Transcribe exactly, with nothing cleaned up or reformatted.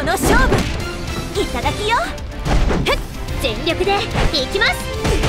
この勝負いただきよ、全力でいきます。